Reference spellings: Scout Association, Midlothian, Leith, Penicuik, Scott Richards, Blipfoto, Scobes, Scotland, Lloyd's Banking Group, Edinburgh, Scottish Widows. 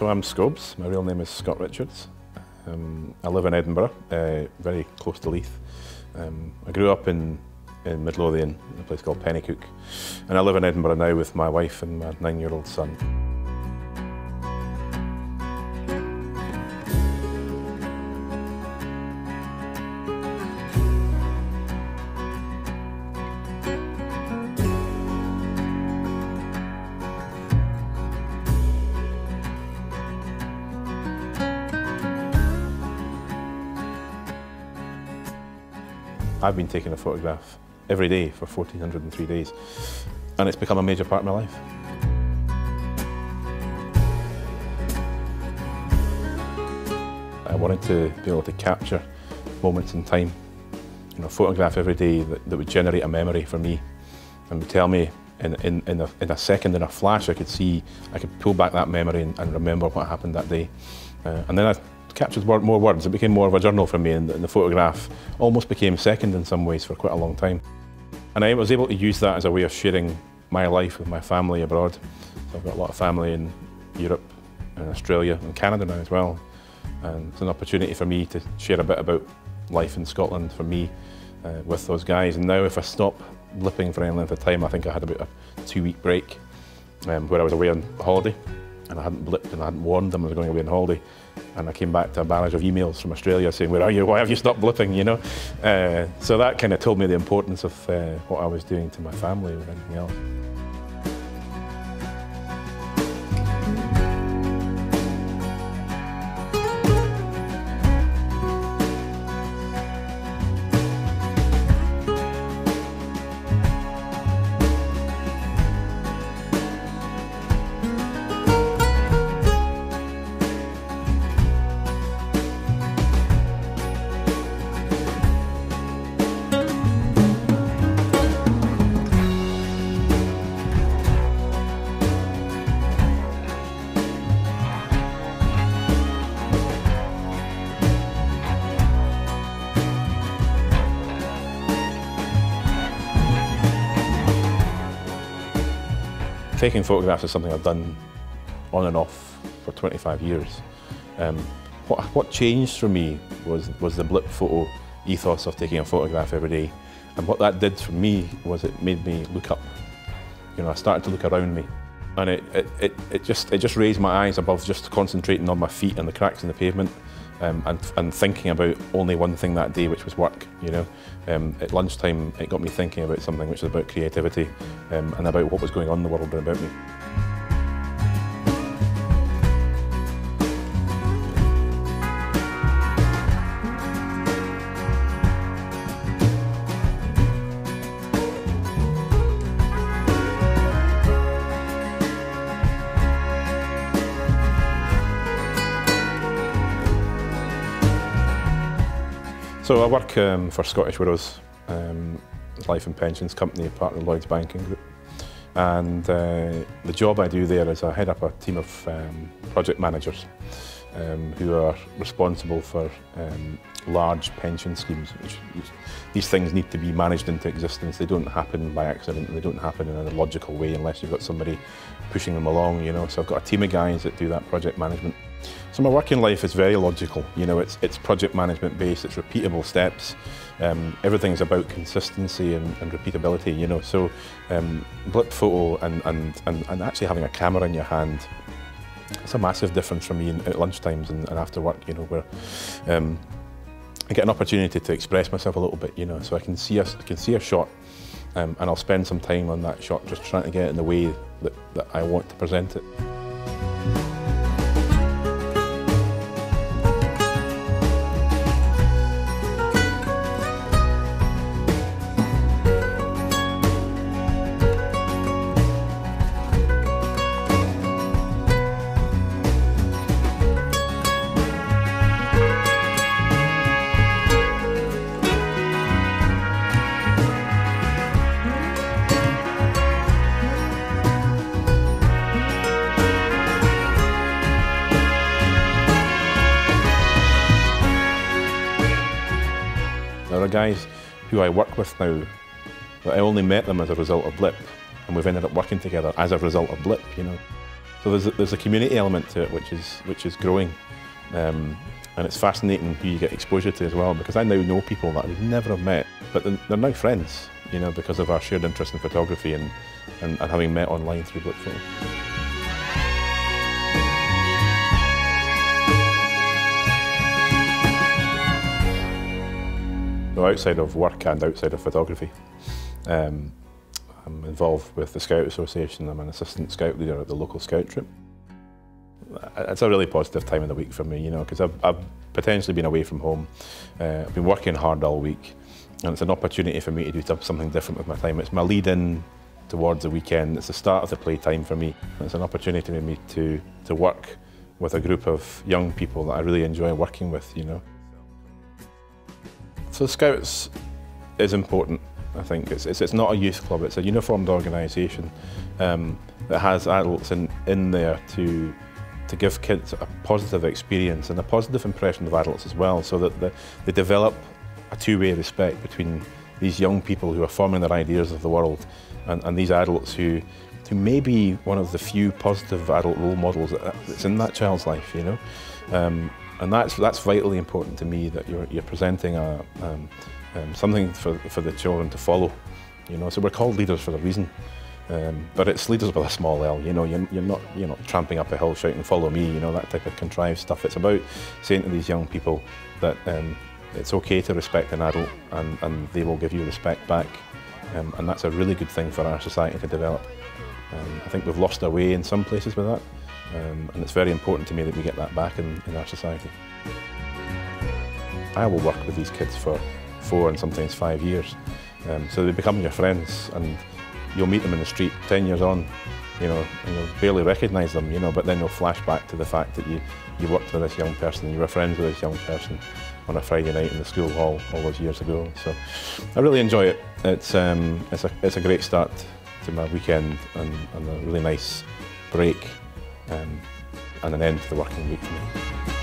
So I'm Scobes, my real name is Scott Richards. I live in Edinburgh, very close to Leith. I grew up in Midlothian, in a place called Penicuik, and I live in Edinburgh now with my wife and my 9-year-old son. I've been taking a photograph every day for 1,403 days, and it's become a major part of my life. I wanted to be able to capture moments in time, you know, photograph every day that would generate a memory for me and would tell me in a second, in a flash, I could pull back that memory and remember what happened that day. And then I captured more words. It became more of a journal for me, and the photograph almost became second in some ways for quite a long time. And I was able to use that as a way of sharing my life with my family abroad. So I've got a lot of family in Europe and Australia and Canada now as well. And it's an opportunity for me to share a bit about life in Scotland for me with those guys. And now if I stop blipping for any length of time, I think I had about a 2-week break where I was away on holiday. And I hadn't blipped and I hadn't warned them I was going away on holiday. And I came back to a barrage of emails from Australia saying, where are you? Why have you stopped blipping, you know? So that kind of told me the importance of what I was doing to my family or anything else. Taking photographs is something I've done on and off for 25 years. What changed for me was the Blipfoto ethos of taking a photograph every day. And what that did for me was it made me look up. You know, I started to look around me. And it just raised my eyes above just concentrating on my feet and the cracks in the pavement and thinking about only one thing that day, which was work, you know. At lunchtime, it got me thinking about something which was about creativity and about what was going on in the world and about me. So I work for Scottish Widows, Life and Pensions Company, part of the Lloyd's Banking Group. And the job I do there is I head up a team of project managers who are responsible for large pension schemes. These things need to be managed into existence. They don't happen by accident. They don't happen in a logical way unless you've got somebody pushing them along, you know. So I've got a team of guys that do that project management. So my working life is very logical, you know, it's project management based, it's repeatable steps, everything's about consistency and repeatability, you know, so Blipfoto and actually having a camera in your hand, it's a massive difference for me at lunchtimes and after work, you know, where I get an opportunity to express myself a little bit, you know, so I can see a shot and I'll spend some time on that shot just trying to get it in the way that I want to present it. There are guys who I work with now, but I only met them as a result of Blip, and we've ended up working together as a result of Blip, you know. So there's a community element to it which is growing, and it's fascinating who you get exposure to as well, because I now know people that I would never have met, but they're now friends, you know, because of our shared interest in photography and having met online through Blipfoto. So outside of work and outside of photography, I'm involved with the Scout Association. I'm an assistant scout leader at the local scout troop. It's a really positive time of the week for me, you know, because I've potentially been away from home. I've been working hard all week, and it's an opportunity for me to do something different with my time. It's my lead-in towards the weekend. It's the start of the playtime for me. It's an opportunity for me to work with a group of young people that I really enjoy working with, you know. So Scouts is important. I think it's not a youth club, it's a uniformed organisation that has adults in there to give kids a positive experience and a positive impression of adults as well, so that they develop a two-way respect between these young people who are forming their ideas of the world and these adults who may be one of the few positive adult role models that's in that child's life, you know. And that's vitally important to me, that you're presenting a something for the children to follow, you know. So we're called leaders for a reason, but it's leaders with a small L, you know. You're not tramping up a hill shouting "follow me," you know, that type of contrived stuff. It's about saying to these young people that it's okay to respect an adult, and they will give you respect back, and that's a really good thing for our society to develop. I think we've lost our way in some places with that, and it's very important to me that we get that back in our society. I will work with these kids for 4 and sometimes 5 years. So they become your friends, and you'll meet them in the street 10 years on, you know, and you'll barely recognise them, you know, but then you'll flash back to the fact that you worked with this young person, you were friends with this young person on a Friday night in the school hall all those years ago. So I really enjoy it. It's a great start to my weekend, and a really nice break, and an end to the working week for me.